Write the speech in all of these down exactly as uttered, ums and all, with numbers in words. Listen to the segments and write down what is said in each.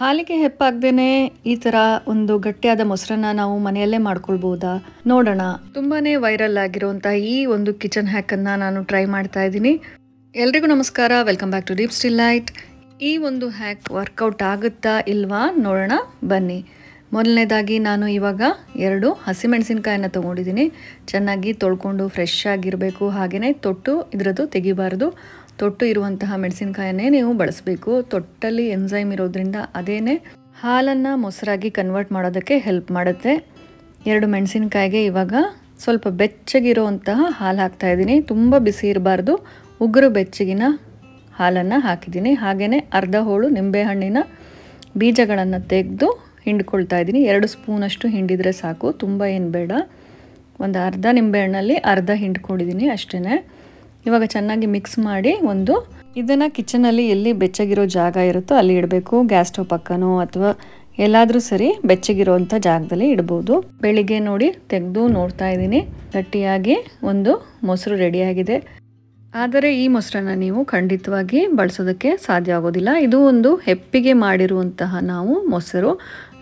ಹಾಲಿಗೆ ಹೆಪ್ಪಾಗ್ದೇನೆ ಈ ತರ ಒಂದು ಗಟ್ಟಿಯಾದ ಮೊಸರನ್ನ ನಾವು ಮನೆಯಲ್ಲೇ ಮಾಡ್ಕೊಳ್ಳಬಹುದು ನೋಡೋಣ ತುಂಬಾನೇ ವೈರಲ್ ಆಗಿರುವಂತ ಈ ಒಂದು ಕಿಚನ್ ಹ್ಯಾಕ್ ಅನ್ನು ನಾನು ಟ್ರೈ ಮಾಡ್ತಾ ಇದ್ದೀನಿ ಎಲ್ಲರಿಗೂ ನಮಸ್ಕಾರ welcome back to Deeps delight ಈ ಒಂದು ಹ್ಯಾಕ್ ವರ್ಕೌಟ್ ಆಗುತ್ತಾ ಇಲ್ವಾ ನೋಡೋಣ ಬನ್ನಿ ಮೊದಲನೇದಾಗಿ ನಾನು ಇವಾಗ ಎರಡು ಹಸಿಮೆಣಸಿನಕಾಯಿಯನ್ನು ತಗೊಂಡಿದ್ದೀನಿ ಚೆನ್ನಾಗಿ ತೊಳ್ಕೊಂಡು ಫ್ರೆಶ್ ಆಗಿರಬೇಕು ಹಾಗೇನೇ ತೊಟ್ಟು ಇದರದು ತೆಗಿಬಾರದು ತೊಟ್ಟು ಇರುವಂತ ಮೆಣಸಿನಕಾಯಿನೇ ನೀವು ಬಳಸಬೇಕು ತೊಟ್ಟಲ್ಲಿ ಎಂಜೈಮ್ ಇರೋದ್ರಿಂದ ಅದೇನೇ ಹಾಲನ್ನ ಮೊಸರಾಗಿ ಕನ್ವರ್ಟ್ ಮಾಡೋದಕ್ಕೆ ಹೆಲ್ಪ್ ಮಾಡುತ್ತೆ ಎರಡು ಮೆಣಸಿನಕಾಯಿಗೆ ಇವಾಗ ಸ್ವಲ್ಪ ಬೆಚ್ಚಗಿರುವಂತ ಹಾಲು ಹಾಕ್ತಾ ಇದೀನಿ ತುಂಬಾ ಬಿಸಿ ಇರಬಾರದು ಉಗ್ರು ಬೆಚ್ಚಗಿನ ಹಾಲನ್ನ ಹಾಕಿದೀನಿ ಹಾಗೇನೇ ಅರ್ಧ ಹೋಳು ನಿಂಬೆ ಹಣ್ಣಿನ ಬೀಜಗಳನ್ನು ತೆಗೆದು ಹಿಂಡಿಕೊಳ್ತಾ ಇದೀನಿ ಎರಡು ಸ್ಪೂನ್ ಅಷ್ಟು ಹಿಂಡಿದ್ರೆ ಸಾಕು ತುಂಬಾ ಏನು ಬೇಡ ಒಂದು ಅರ್ಧ ನಿಂಬೆ ಹಣ್ಣಲ್ಲಿ ಅರ್ಧ ಹಿಂಡಿಕೊಂಡಿದ್ದೀನಿ ಅಷ್ಟೇನೇ ಇವಾಗ ಚೆನ್ನಾಗಿ ಮಿಕ್ಸ್ ಮಾಡಿ ಒಂದು ಇದನ್ನ ಕಿಚನ್ ಅಲ್ಲಿ ಎಲ್ಲಿ ಬೆಚ್ಚಗಿರೋ ಜಾಗ ಇರುತ್ತೋ ಅಲ್ಲಿ ಇಡಬೇಕು ಗ್ಯಾಸ್ ಸ್ಟವ್ ಪಕ್ಕನೋ ಅಥವಾ ಎಲ್ಲಾದರೂ ಸರಿ ಬೆಚ್ಚಗಿರೋಂತ ಜಾಗದಲ್ಲಿ ಇಡಬಹುದು ಬೆಳಿಗ್ಗೆ ನೋಡಿ ತೆಗೆದು ನೋಡ್ತಾ ಇದ್ದೀನಿ ಗಟ್ಟಿಯಾಗಿ ಒಂದು ಮೊಸರು ರೆಡಿ ಆಗಿದೆ ಆದರೆ ಈ ಮೊಸರನ್ನ ನೀವು ಖಂಡಿತವಾಗಿ ಬಳಸೋದಕ್ಕೆ ಸಾಧ್ಯ ಆಗೋದಿಲ್ಲ ಇದು ಒಂದು ಹೆಪ್ಪಿಗೆ ಮಾಡಿರುವಂತ ನಾವು ಮೊಸರು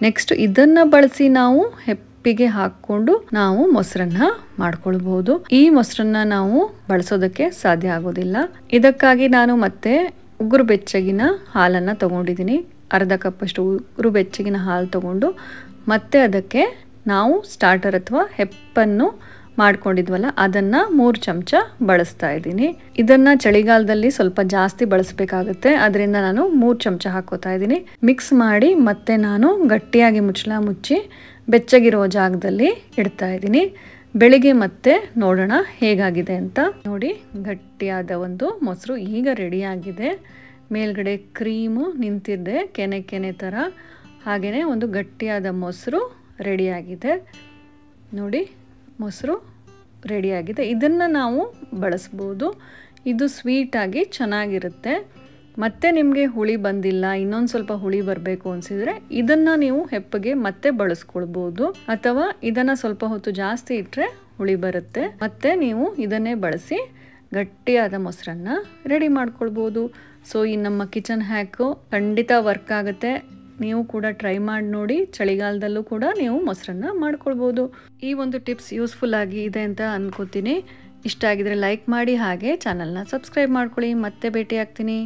ನೆಕ್ಸ್ಟ್ ಇದನ್ನ ಬಳಸಿ ನಾವು ಹೆಪ್ಪಿಗೆ ಹಾಕೊಂಡು ನಾವು ಮೊಸರನ್ನ ಮಾಡ್ಕೊಳ್ಳಬಹುದು ಈ ಮೊಸರನ್ನ ನಾವು ಬಳಸೋದಕ್ಕೆ ಸಾಧ್ಯ ಆಗೋದಿಲ್ಲ ಇದಕ್ಕಾಗಿ ನಾನು ಮತ್ತೆ ಉಗುರು ಬೆಚ್ಚಗಿನ ಹಾಲನ್ನ ತಗೊಂಡಿದ್ದೀನಿ ಅರ್ಧ ಕಪ್ ಅಷ್ಟು ಉಗುರು ಬೆಚ್ಚಗಿನ ಹಾಲು ತಗೊಂಡು ಮತ್ತೆ ಅದಕ್ಕೆ ನಾವು ಸ್ಟಾರ್ಟರ್ ಅಥವಾ ಹೆಪ್ಪನ್ನು ಮಾಡ್ಕೊಂಡಿದ್ವಲ್ಲ ಅದನ್ನ ಮೂರು ಚಮಚ ಬಳಸ್ತಾ ಇದ್ದೀನಿ ಇದನ್ನ ಚಳಿಗಾಲದಲ್ಲಿ ಸ್ವಲ್ಪ ಜಾಸ್ತಿ ಬಳಸಬೇಕಾಗುತ್ತೆ ಅದರಿಂದ ನಾನು ಮೂರು ಚಮಚ ಹಾಕೋತಾ ಇದ್ದೀನಿ ಮಿಕ್ಸ್ ಮಾಡಿ ಮತ್ತೆ ನಾನು ಗಟ್ಟಿಯಾಗಿ ಮುಚ್ಚಳ ಮುಚ್ಚಿ ಬೆಚ್ಚಗಿರೋ ಜಾಗದಲ್ಲಿ ಇಡ್ತಾ ಇದ್ದೀನಿ ಬೆಳಿಗ್ಗೆ ಮತ್ತೆ ನೋಡೋಣ ಹೇಗಾಗಿದೆ ಅಂತ ನೋಡಿ ಗಟ್ಟಿಯಾದ ಒಂದು ಮೊಸರು ಈಗ ರೆಡಿ ಆಗಿದೆ ಮೇಲ್ಗಡೆ ಕ್ರೀಮು ನಿಂತಿದೆ ಕೆನೆ ಕೆನೆ ತರ ಹಾಗೇನೆ ಒಂದು ಗಟ್ಟಿಯಾದ ಮೊಸರು ರೆಡಿ ಆಗಿದೆ ನೋಡಿ ಮೊಸರು ರೆಡಿಯಾಗಿದೆ ಇದನ್ನು ನಾವು ಬಳಸಬಹುದು ಇದು ಸ್ವೀಟಾಗಿ ಚೆನ್ನಾಗಿರುತ್ತೆ ಮತ್ತೆ ನಿಮಗೆ ಹುಳಿ ಬಂದಿಲ್ಲ ಇನ್ನೊಂದು ಸ್ವಲ್ಪ ಹುಳಿ ಬರಬೇಕು ಅನಿಸಿದರೆ ಇದನ್ನು ನೀವು ಹೆಪ್ಪಗೆ ಮತ್ತೆ ಬಳಸ್ಕೊಳ್ಬಹುದು ಅಥವಾ ಇದನ್ನು ಸ್ವಲ್ಪ ಹೊತ್ತು ಜಾಸ್ತಿ ಇಟ್ಟರೆ ಹುಳಿ ಬರುತ್ತೆ ಮತ್ತೆ ನೀವು ಇದನ್ನೇ ಬಳಸಿ ಗಟ್ಟಿಯಾದ ಮೊಸರನ್ನ ರೆಡಿ ಮಾಡ್ಕೊಳ್ಬಹುದು ಸೊ ಈ ನಮ್ಮ ಕಿಚನ್ ಹ್ಯಾಕು ಖಂಡಿತ ವರ್ಕ್ ಆಗುತ್ತೆ ನೀವು ಕೂಡ ಟ್ರೈ ಮಾಡಿ ನೋಡಿ ಚಳಿಗಾಲದಲ್ಲೂ ಕೂಡ ನೀವು ಮೊಸರನ್ನ ಮಾಡ್ಕೊಳ್ಬಹುದು ಈ ಒಂದು ಟಿಪ್ಸ್ ಯೂಸ್ಫುಲ್ ಆಗಿ ಇದೆ ಅಂತ ಅನ್ಕೋತೀನಿ ಇಷ್ಟ ಆಗಿದ್ರೆ ಲೈಕ್ ಮಾಡಿ ಹಾಗೆ ಚಾನೆಲ್ನ ಸಬ್ಸ್ಕ್ರೈಬ್ ಮಾಡ್ಕೊಳ್ಳಿ ಮತ್ತೆ ಭೇಟಿ ಆಗ್ತೀನಿ